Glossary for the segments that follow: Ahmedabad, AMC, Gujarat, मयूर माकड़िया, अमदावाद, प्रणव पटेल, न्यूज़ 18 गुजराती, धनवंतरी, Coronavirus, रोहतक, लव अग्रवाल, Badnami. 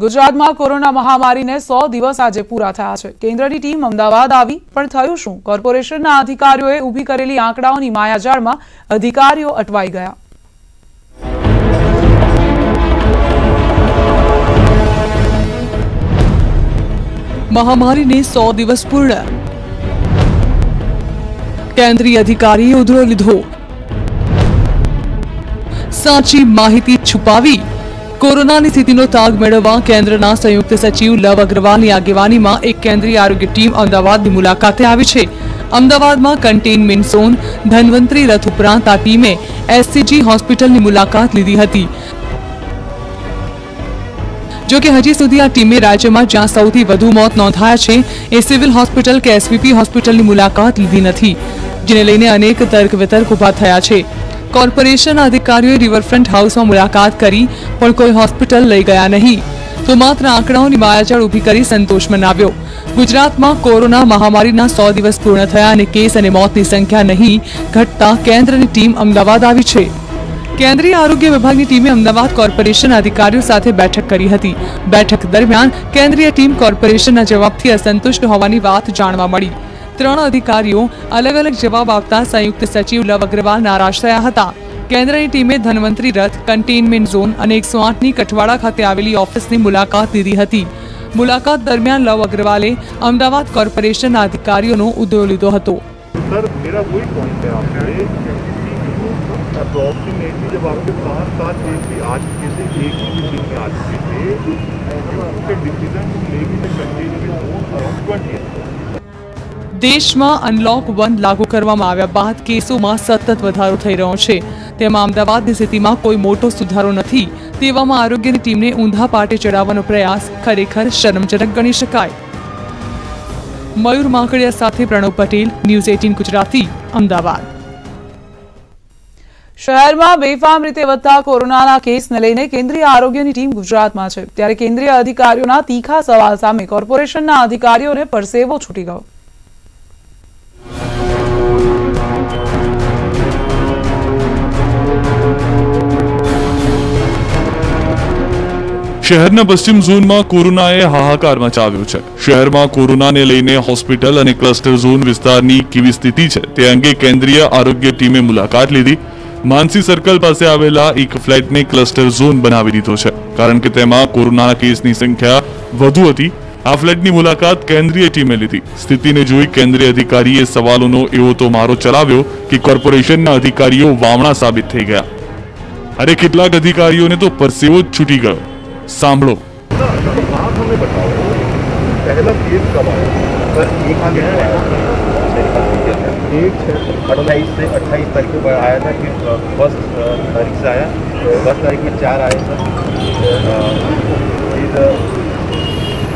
गुजरात में कोरोना महामारी ने 100 दिवस आज पूरा थया छे। केन्द्र की टीम अमदावाद आई, पण थयुं शुं? कोर्पोरेशन अधिकारीओए ऊभी करेली आंकड़ाओनी मायाजाळ में अधिकारीओ अटवाई गया। महामारी ने 100 दिवस पूर्ण, केंद्रीय अधिकारी उधरो लीधो, साची माहिती छुपावी। कोरोना की स्थिति ताग मेळववा केंद्रना संयुक्त सचिव लव अग्रवाल आगेवानी में एक केंद्रीय आरोग्य टीम अमदावाद की मुलाकाते आई है। अमदावाद में कंटेनमेंट झोन, धनवंतरी रथ उपरांत आ टीमे एससीजी होस्पिटल की मुलाकात लीधी हती। जो कि हजी सुधी आ टीमे राज्य में ज्यां सौथी वधु मौत नोंधाया छे ए सिविल होस्पिटल के एसवीपी होस्पिटल की मुलाकात लीधी नहीं, जेने लईने अनेक तर्क वितर्क उभा थया छे। कॉर्पोरेशन अधिकारीओए रिवरफ्रंट हाउस में मुलाकात करी, पण कोई होस्पिटल लई गया नहीं, तो मात्र आंकड़ाओनी मायाजाळ ऊभी करी संतोष मनाव्यो। गुजरात में कोरोना महामारी 100 दिवस पूर्ण थया अने केस अने मौतनी संख्या नहीं घटता केन्द्र की टीम अमदावाद आई है। केंद्रीय आरोग्य विभाग की टीमें अमदावाद कॉर्पोरेशन अधिकारियों साथे बैठक करी हती। बैठक दरमियान केंद्रीय टीम कॉर्पोरेशन जवाबथी असंतुष्ट होवानी वात जाणवा मळी। त्रण अधिकारीओ अलग अलग जवाब आपता संयुक्त सचिव लव अग्रवाल नाराज थया हता। केंद्र की टीमें धनवंतरी रथ, कंटेनमेंट झोन अने 108 नी कठवाड़ा खाते आवेली ऑफिस की मुलाकात लीधी हती। मुलाकात दरमियान लव अग्रवाले अमदावाद कॉर्पोरेशन अधिकारीओनो उदयो लीधो हतो। अप्रॉक्सीमेटली जब आपके 5-7 केस भी आज किसी एक ही मशीन में आ चुके थे, उनके डिसीजन लेने में कंटेनमेंट। देश में अनलॉक 1 लागू करवामां आव्या बाद केसों में सतत वधारो थई रह्यो छे, तेमां अमदावादनी स्थिति में कोई मोटो सुधारो नथी। तेवामां आरोग्यनी टीमने ऊंधा पाटे चढ़ाववानो प्रयास खरेखर शरमजनक गणी शकाय। मयूर माकड़िया साथे प्रणव पटेल, न्यूज़ 18 गुजराती, अमदावाद। शहर में बेफाम रीते वधता कोरोना केस ने लईने केंद्रीय आरोग्य की टीम गुजरात में है, त्यारे केंद्रीय अधिकारीओना तीखा सवाल सामे कॉर्पोरेशन अधिकारीओ ने परसेवो छूटी गयो। शहरना पश्चिम झोन में कोरोनाए हाहाकार मचाव्यो छे। शहर में कोरोना ने लईने होस्पिटल अने क्लस्टर झोन विस्तारनी केवी स्थिति छे ते अंगे केंद्रीय आरोग्य टीमे मुलाकात लीधी। मानसी सर्कल पास आवेला एक फ्लेट ने क्लस्टर झोन बनावी दीधो छे, कारण के तेमां कोरोना केसनी संख्या वधु हती। आ फ्लेटनी मुलाकात केंद्रीय टीमे लीधी। स्थिति ने जोई केंद्रीय अधिकारीए सवालोनो एवो तो मारो चलाव्यो कि कोर्पोरेशनना अधिकारीओ वामणा साबित थई गया। अरे केटलाक अधिकारीओने तो परसेवो ज छूटी गयो। सांभळो, आप हमें बताओ पहला केस कब आया? सर, एक 28 तारीख को आया था कि फर्स्ट तारीख से आया, 10 तारीख में 4 आए सर।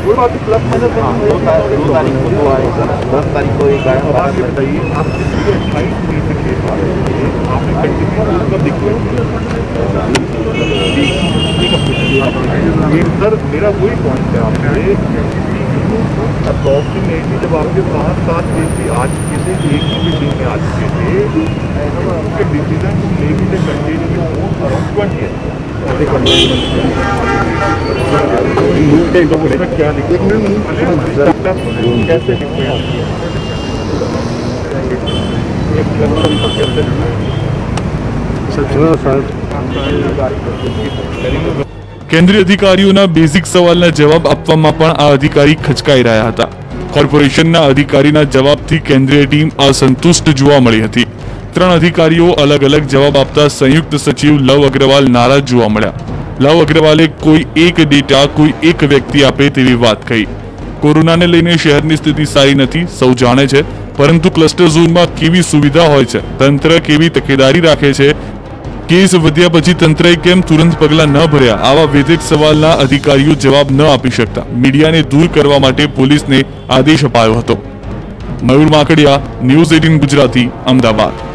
कोई बात नहीं, क्लब मैंने 2 तारीख को 2 आए सर, 10 तारीख को एक आया। बात बताइए, आप 28 से केस आ रहे हैं, आपने कंटिन्यू कब दिखवाया? सर, मेरा वही पॉइंट है। आपने अप्रॉक्सीमेटली जब आपके 5-7 केस भी आज किसी एक ही मशीन में आ चुके थे, उनके डिसीजन लेने में कंटेनमेंट क्या लिखे, कैसे लिखे? केंद्रीय अधिकारीओना बेसिक सवालना जवाब आपवामां पण आ अधिकारी खचकाई रह्या हता। कॉर्पोरेशनना अधिकारीना जवाबथी केंद्रीय टीम असंतुष्ट जोवा मळी हती। त्रण अधिकारीओ अलग अलग जवाब आपता संयुक्त सचिव लव अग्रवाल नाराज जोवा मळ्या। लव अग्रवाले कोई एक डेटा कोई एक व्यक्ति आपे तेवी वात कही। कोरोना ने लईने शहरनी स्थिति सारी नथी, सौ जाणे छे, परंतु क्लस्टर झोनमां केवी सुविधा होय छे, तंत्र केवी तकेदारी राखे छे, केस वध्या पछी तंत्रए केम तुरंत पगला न भर्या, आवा वेधक सवालना अधिकारीओ जवाब न आपी शकता। मीडिया ने दूर करवा माटे पुलिस ने आदेश अपायो हतो। मयूर माकड़िया, न्यूज़ 18 गुजराती, अमदावाद।